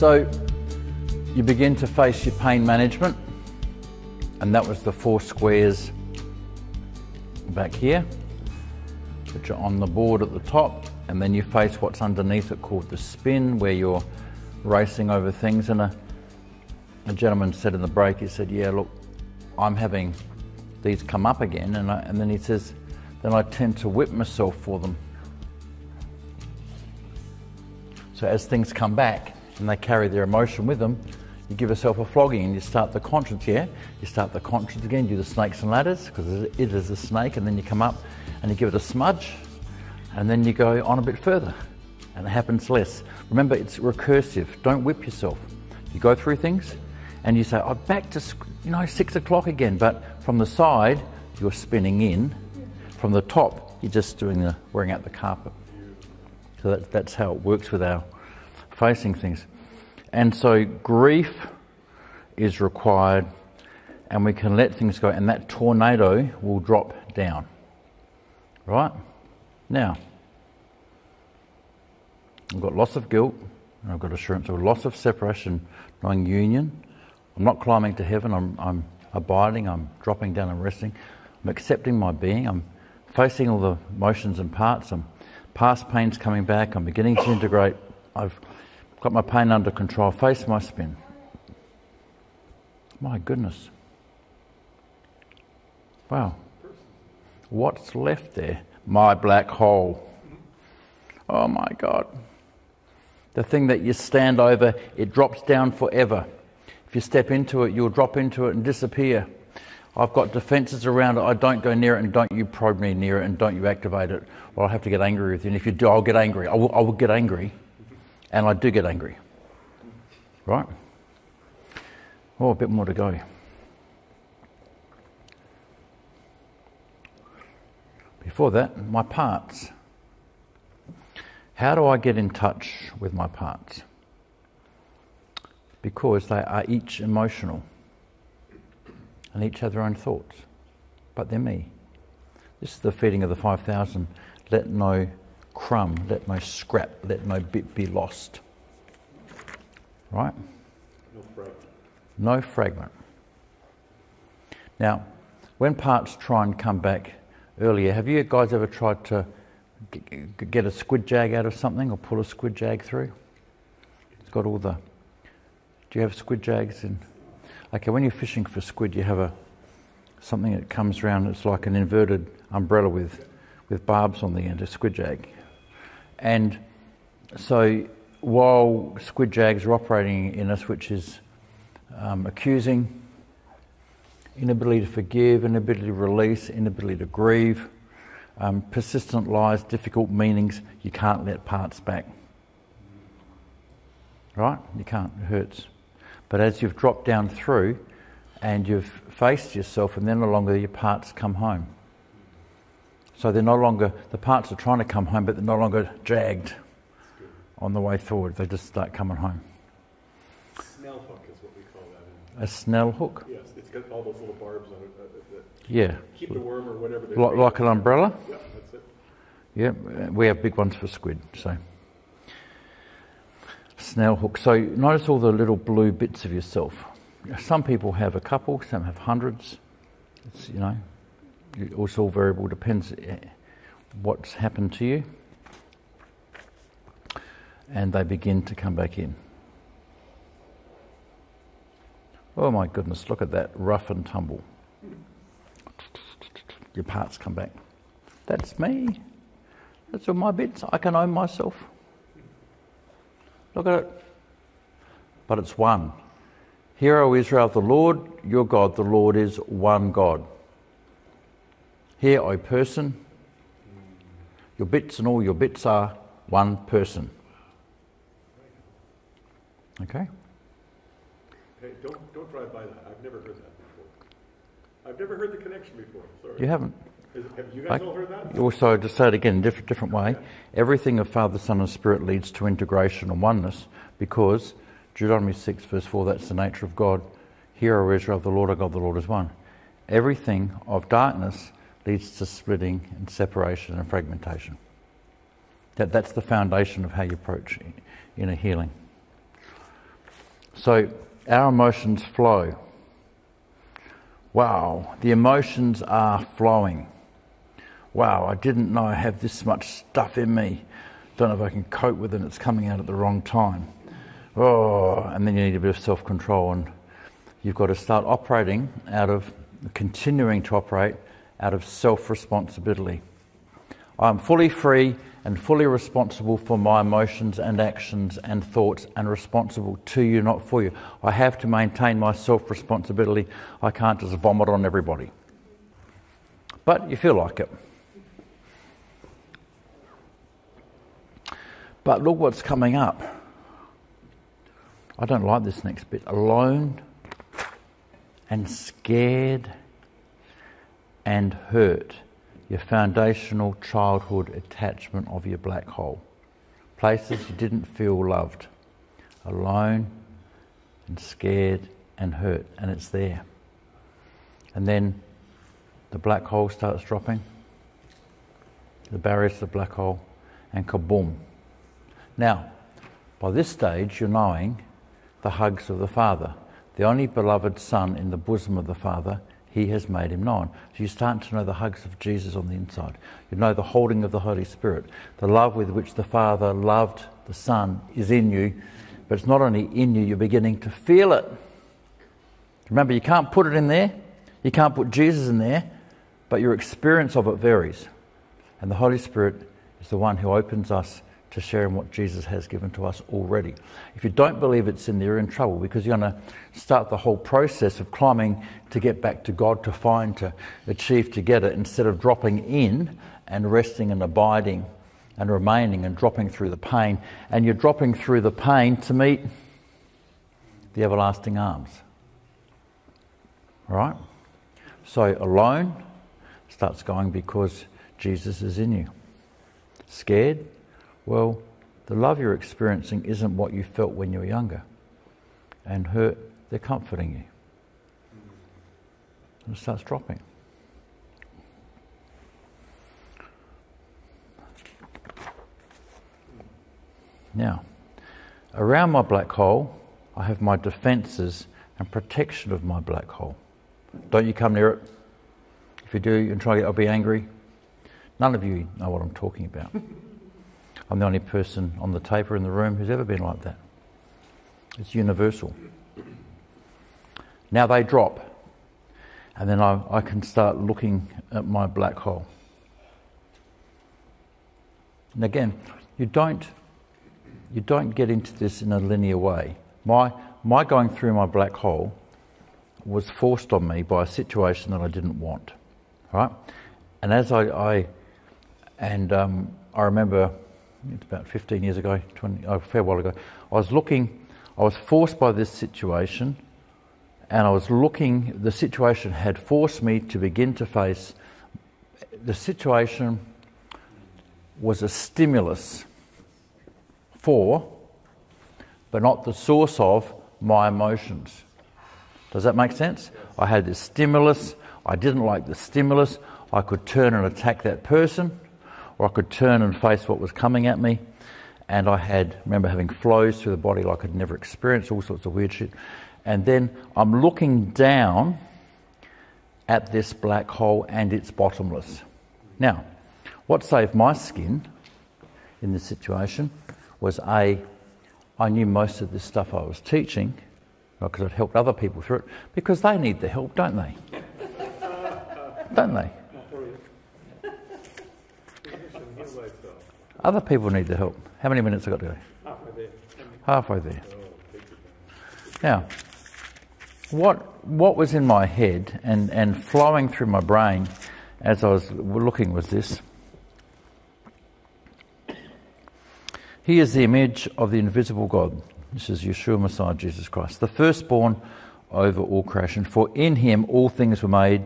So you begin to face your pain management, and that was the 4 squares back here, which are on the board at the top, and then you face what's underneath it called the spin, where you're racing over things. And a gentleman said in the break, he said, yeah, look, I'm having these come up again, and then he says, then I tend to whip myself for them. So as things come back and they carry their emotion with them, you give yourself a flogging and you start the conscience, yeah? You start the conscience again, do the snakes and ladders, because it is a snake, and then you come up and you give it a smudge, and then you go on a bit further, and it happens less. Remember, it's recursive. Don't whip yourself. You go through things, and you say, oh, back to, 6 o'clock again, but from the side, you're spinning in. From the top, you're just wearing out the carpet. So that's how it works with our facing things. And so grief is required, and we can let things go, and that tornado will drop down. Right? Now, I've got loss of guilt, and I've got assurance of loss of separation, knowing union. I'm not climbing to heaven, I'm abiding, I'm dropping down and resting. I'm accepting my being, I'm facing all the motions and parts, I'm past pain's coming back, I'm beginning to integrate, I've got my pain under control, face my spin. My goodness. Wow. What's left there? My black hole. Oh my God. The thing that you stand over, it drops down forever. If you step into it, you'll drop into it and disappear. I've got defences around it. I don't go near it, and don't you probe me near it, and don't you activate it, or I'll have to get angry with you. And if you do, I'll get angry. I will get angry, and I do get angry. Right? Oh, a bit more to go. Before that, my parts. How do I get in touch with my parts? Because they are each emotional and each have their own thoughts, but they're me. This is the feeding of the 5,000. Let no crumb, let no scrap, let no bit be lost. Right? No fragment. No fragment. Now, when parts try and come back earlier, have you guys ever tried to get a squid jag out of something, or pull a squid jag through? It's got all the... Do you have squid jags? Okay, when you're fishing for squid, you have something that comes round. It's like an inverted umbrella with barbs on the end, a squid jag. And so while squid jags are operating in us, which is accusing, inability to forgive, inability to release, inability to grieve, persistent lies, difficult meanings, you can't let parts back. Right? You can't. It hurts. But as you've dropped down through and you've faced yourself, and then no longer your parts come home. So they're no longer, the parts are trying to come home, but they're no longer dragged on the way forward. They just start coming home. A snell hook is what we call that. A snell hook? Yes, it's got all those little barbs on it. Yeah. Keep the worm or whatever. Like an umbrella? Yeah, that's it. Yeah, we have big ones for squid, so. Snell hook. So notice all the little blue bits of yourself. Some people have a couple, some have hundreds. It's, it's all variable, depends what's happened to you. And they begin to come back in. Oh my goodness, look at that, rough and tumble. Your parts come back. That's me. That's all my bits. I can own myself. Look at it. But it's one. Hear, O Israel, the Lord your God, the Lord is one God. Hear, O person, your bits and all your bits are one person. Okay? Hey, don't drive by that. I've never heard that before. I've never heard the connection before. Sorry. You haven't? Have you guys all heard that? Also, just say it again, a different way. Okay. Everything of Father, Son and Spirit leads to integration and oneness, because Deuteronomy 6 verse 4, that's the nature of God. Hear, O Israel, the Lord our God, the Lord is one. Everything of darkness leads to splitting and separation and fragmentation. That's the foundation of how you approach inner healing. So our emotions flow. Wow, the emotions are flowing. Wow, I didn't know I have this much stuff in me. Don't know if I can cope with it. It's coming out at the wrong time. Oh, and then you need a bit of self-control, and you've got to start operating out of, continuing to operate out of self-responsibility. I'm fully free and fully responsible for my emotions and actions and thoughts, and responsible to you, not for you. I have to maintain my self-responsibility. I can't just vomit on everybody. But you feel like it. But look what's coming up. I don't like this next bit. Alone and scared and hurt. Your foundational childhood attachment of your black hole. Places you didn't feel loved. Alone and scared and hurt. And it's there. And then the black hole starts dropping. The barriers to the black hole. And kaboom. Now, by this stage, you're knowing the hugs of the Father. The only beloved Son in the bosom of the Father, He has made Him known. So you start to know the hugs of Jesus on the inside. You know the holding of the Holy Spirit. The love with which the Father loved the Son is in you. But it's not only in you, you're beginning to feel it. Remember, you can't put it in there. You can't put Jesus in there. But your experience of it varies. And the Holy Spirit is the one who opens us to share in what Jesus has given to us already. If you don't believe it's in there, you're in trouble, because you're going to start the whole process of climbing to get back to God, to find, to achieve, to get it, instead of dropping in and resting and abiding and remaining and dropping through the pain. And you're dropping through the pain to meet the everlasting arms. All right? So alone starts going because Jesus is in you. Scared? Well, the love you're experiencing isn't what you felt when you were younger. And hurt, they're comforting you. And it starts dropping. Now, around my black hole, I have my defences and protection of my black hole. Don't you come near it. If you do, you can try it, I'll be angry. None of you know what I'm talking about. I'm the only person on the tape or in the room who's ever been like that. It's universal. Now they drop, and then I can start looking at my black hole. And again, you don't get into this in a linear way. My going through my black hole was forced on me by a situation that I didn't want, right? And as I remember, it's about 15 years ago, a fair while ago, I was forced by this situation, and the situation had forced me to begin to face, the situation was a stimulus for, but not the source of, my emotions. Does that make sense? I had this stimulus, I didn't like the stimulus, I could turn and attack that person, or I could turn and face what was coming at me. And I remember having flows through the body like I'd never experienced, all sorts of weird shit. And then I'm looking down at this black hole, and it's bottomless. Now, what saved my skin in this situation was I knew most of this stuff I was teaching, because I'd helped other people through it, because they need the help, don't they? Don't they? Other people need the help. How many minutes have I got to go? Halfway there. Halfway there. Now, what was in my head and flowing through my brain as I was looking was this. He is the image of the invisible God. This is Yeshua Messiah, Jesus Christ, the firstborn over all creation. For in him all things were made,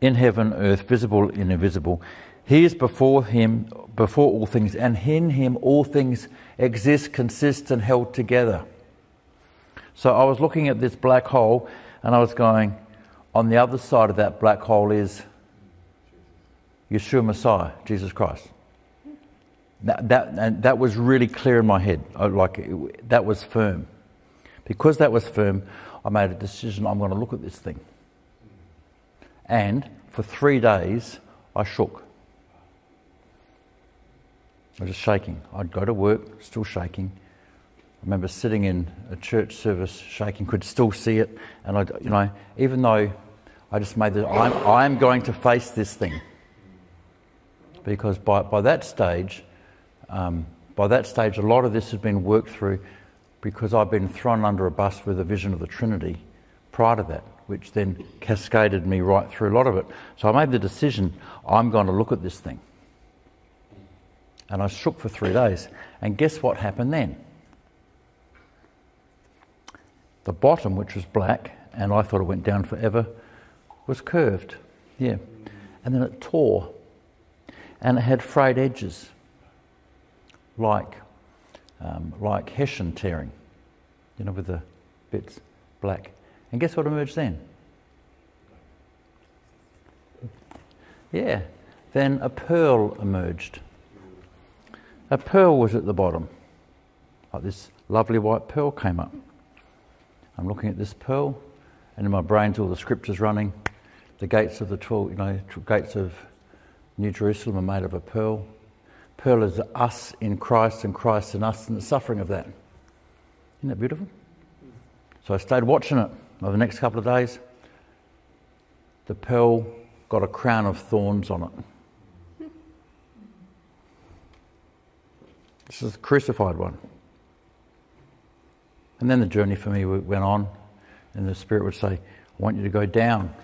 in heaven, earth, visible and invisible. He is before all things, and in him all things exist, consist and held together. So I was looking at this black hole, and I was going, on the other side of that black hole is Yeshua Messiah, Jesus Christ. That was really clear in my head. That was firm. Because that was firm, I made a decision, I'm going to look at this thing. And for 3 days, I shook. I was just shaking. I'd go to work, still shaking. I remember sitting in a church service, shaking, could still see it. And I, you know, even though I just made the, I'm going to face this thing. Because by that stage, a lot of this has been worked through, because I've been thrown under a bus with a vision of the Trinity prior to that, which then cascaded me right through a lot of it. So I made the decision, I'm going to look at this thing. And I shook for 3 days. And guess what happened then? The bottom, which was black, and I thought it went down forever, was curved. Yeah. And then it tore. And it had frayed edges, like Hessian tearing, you know, with the bits black. And guess what emerged then? Yeah, then a pearl emerged. A pearl was at the bottom. Like this lovely white pearl came up. I'm looking at this pearl, and in my brain's all the scriptures running. The gates of the 12, you know, gates of New Jerusalem are made of a pearl. Pearl is us in Christ, and Christ in us, and the suffering of that. Isn't that beautiful? So I stayed watching it over the next couple of days. The pearl got a crown of thorns on it. This is the crucified one. And then the journey for me went on, and the Spirit would say, I want you to go down.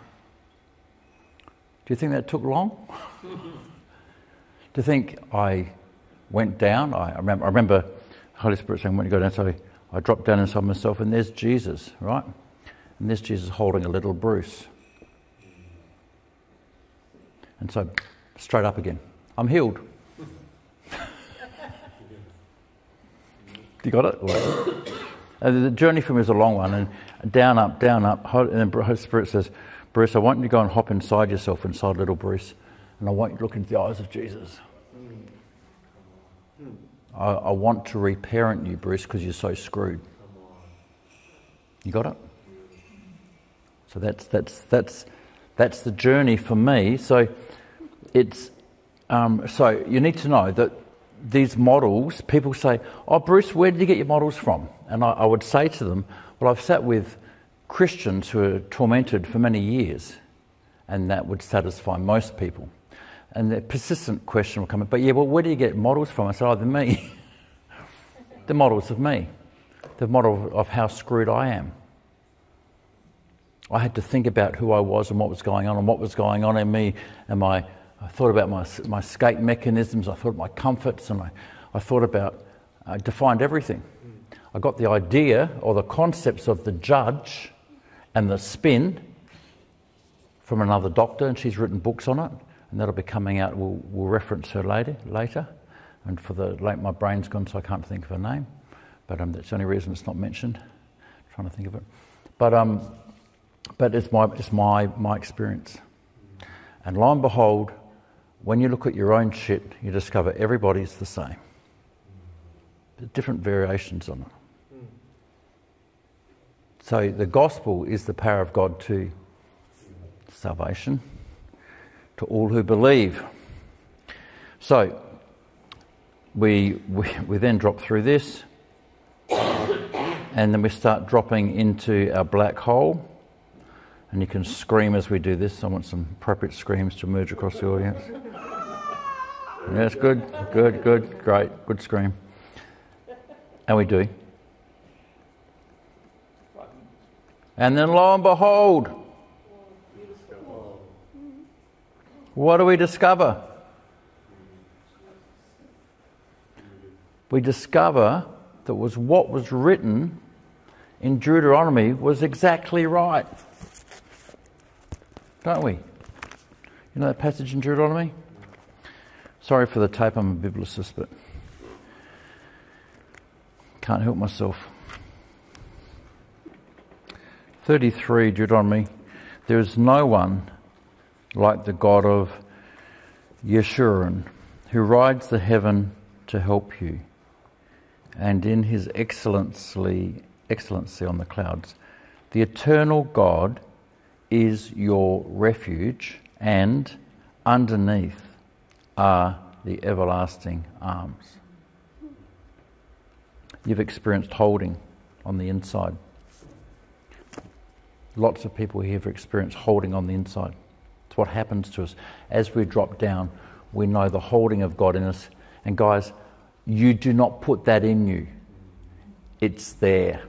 Do you think that took long? To think I went down, I remember the Holy Spirit saying, I want you to go down, so I dropped down inside myself, and there's Jesus, right? And there's Jesus holding a little Bruce. And so, straight up again. I'm healed. You got it? Right. And the journey for me was a long one, and down, up, and then the Holy Spirit says, Bruce, I want you to go and hop inside yourself, inside little Bruce, and I want you to look into the eyes of Jesus. I want to reparent you, Bruce, because you're so screwed. You got it? So that's the journey for me. So it's so you need to know that these models, people say, oh, Bruce, where did you get your models from? And I would say to them, well, I've sat with Christians who are tormented for many years, and that would satisfy most people. And the persistent question will come up, but yeah, well, where do you get models from? I said, oh, they're me. The models of me. The model of how screwed I am. I had to think about who I was and what was going on, and what was going on in me. And I thought about my escape mechanisms, I thought about my comforts, and I thought about, I defined everything. I got the idea or the concepts of the judge and the spin from another doctor, and she's written books on it. And that'll be coming out, we'll reference her later. And for the late, my brain's gone, so I can't think of her name. But that's the only reason it's not mentioned. I'm trying to think of it. But it's my experience. And lo and behold, when you look at your own shit, you discover everybody's the same. There's different variations on it. So the gospel is the power of God to salvation, to all who believe. So we then drop through this, and then we start dropping into our black hole. And you can scream as we do this. I want some appropriate screams to emerge across the audience. Yes, good, great, good scream. And we do. And then lo and behold, what do we discover? We discover that was what was written in Deuteronomy was exactly right. Don't we? You know that passage in Deuteronomy? Sorry for the tape, I'm a biblicist, but can't help myself. 33 Deuteronomy, there is no one like the God of Yeshurun, who rides the heaven to help you, and in his excellency excellency on the clouds. The eternal God is your refuge, and underneath are the everlasting arms. You've experienced holding on the inside. Lots of people here have experienced holding on the inside. It's what happens to us. As we drop down, we know the holding of God in us. And guys, you do not put that in you. It's there.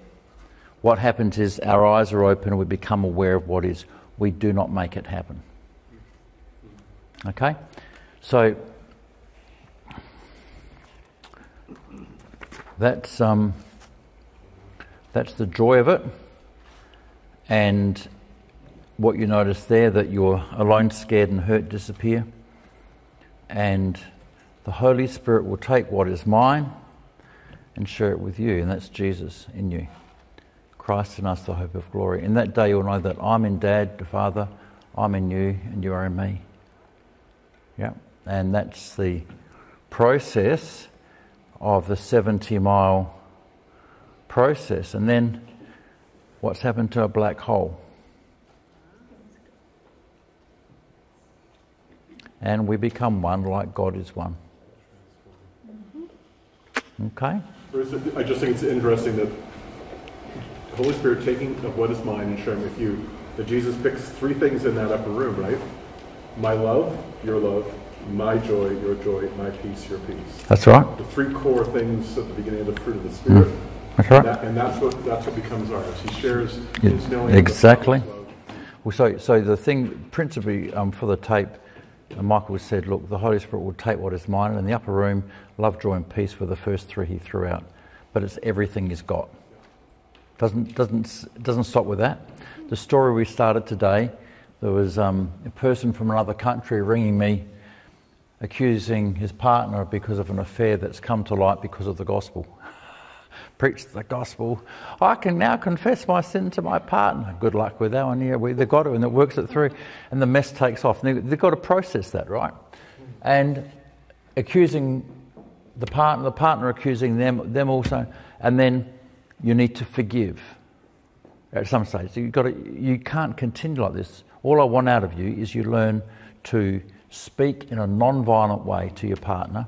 What happens is our eyes are open and we become aware of what is. We do not make it happen. Okay? So that's the joy of it. And what you notice there, that you're alone, scared and hurt disappear. And the Holy Spirit will take what is mine and share it with you. And that's Jesus in you. Christ in us, the hope of glory. In that day you'll know that I'm in Dad, the Father, I'm in you, and you are in me. Yeah, and that's the process of the 70-mile process. And then what's happened to a black hole? And we become one like God is one. Okay? Bruce, I just think it's interesting that the Holy Spirit taking of what is mine and sharing with you, that Jesus picks three things in that upper room, right? My love, my joy, my peace, your peace. That's right. The three core things at the beginning of the fruit of the Spirit. Mm. That's right. And that's what becomes ours. He shares his knowing. Exactly. Well, so the thing, principally for the tape, Michael said, look, the Holy Spirit will take what is mine, and in the upper room, love, joy and peace were the first three he threw out. But it's everything he's got. Doesn't stop with that. The story we started today, there was a person from another country ringing me, accusing his partner because of an affair that's come to light because of the gospel. Preach the gospel. I can now confess my sin to my partner. Good luck with that one. Yeah, they've got it, and it works it through, and the mess takes off. And they've got to process that, right? And accusing the partner accusing them also, and then. You need to forgive at some stage. You can't continue like this. All I want out of you is you learn to speak in a non-violent way to your partner,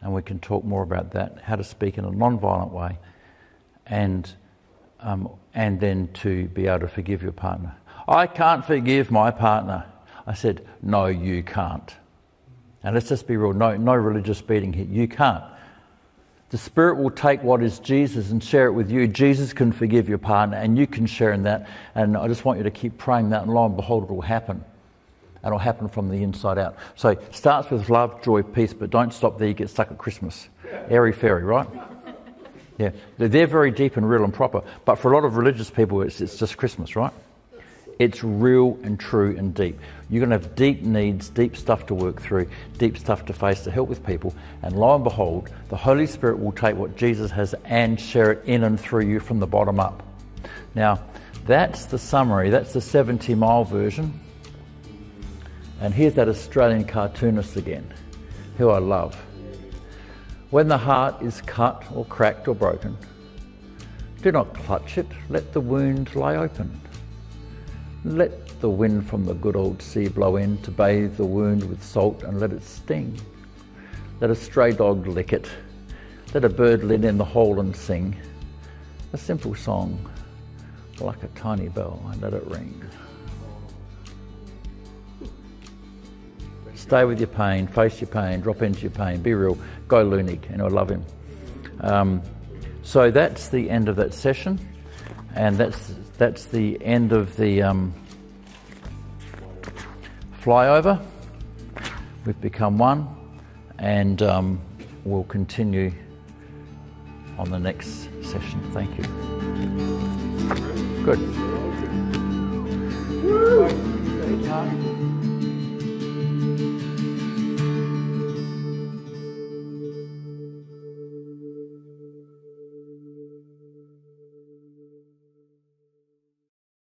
and we can talk more about that, how to speak in a non-violent way, and then to be able to forgive your partner. I can't forgive my partner. I said, no, you can't. And let's just be real, no religious beating here. You can't. The Spirit will take what is Jesus and share it with you. Jesus can forgive your partner, and you can share in that. And I just want you to keep praying that, and lo and behold, it will happen. And it will happen from the inside out. So it starts with love, joy, peace, but don't stop there. You get stuck at Christmas. Airy fairy, right? Yeah. They're very deep and real and proper. But for a lot of religious people, it's just Christmas, right? It's real and true and deep. You're going to have deep needs, deep stuff to work through, deep stuff to face, to help with people. And lo and behold, the Holy Spirit will take what Jesus has and share it in and through you from the bottom up. Now, that's the summary. That's the 70-mile version. And here's that Australian cartoonist again, who I love. When the heart is cut or cracked or broken, do not clutch it. Let the wound lie open. Let the wind from the good old sea blow in to bathe the wound with salt and let it sting. Let a stray dog lick it. Let a bird live in the hole and sing. A simple song, like a tiny bell, and let it ring. Stay with your pain, face your pain, drop into your pain, be real, go lunatic, and I love him. So that's the end of that session, and that's the end of the flyover. We've become one, and we'll continue on the next session. Thank you. Good. Woo.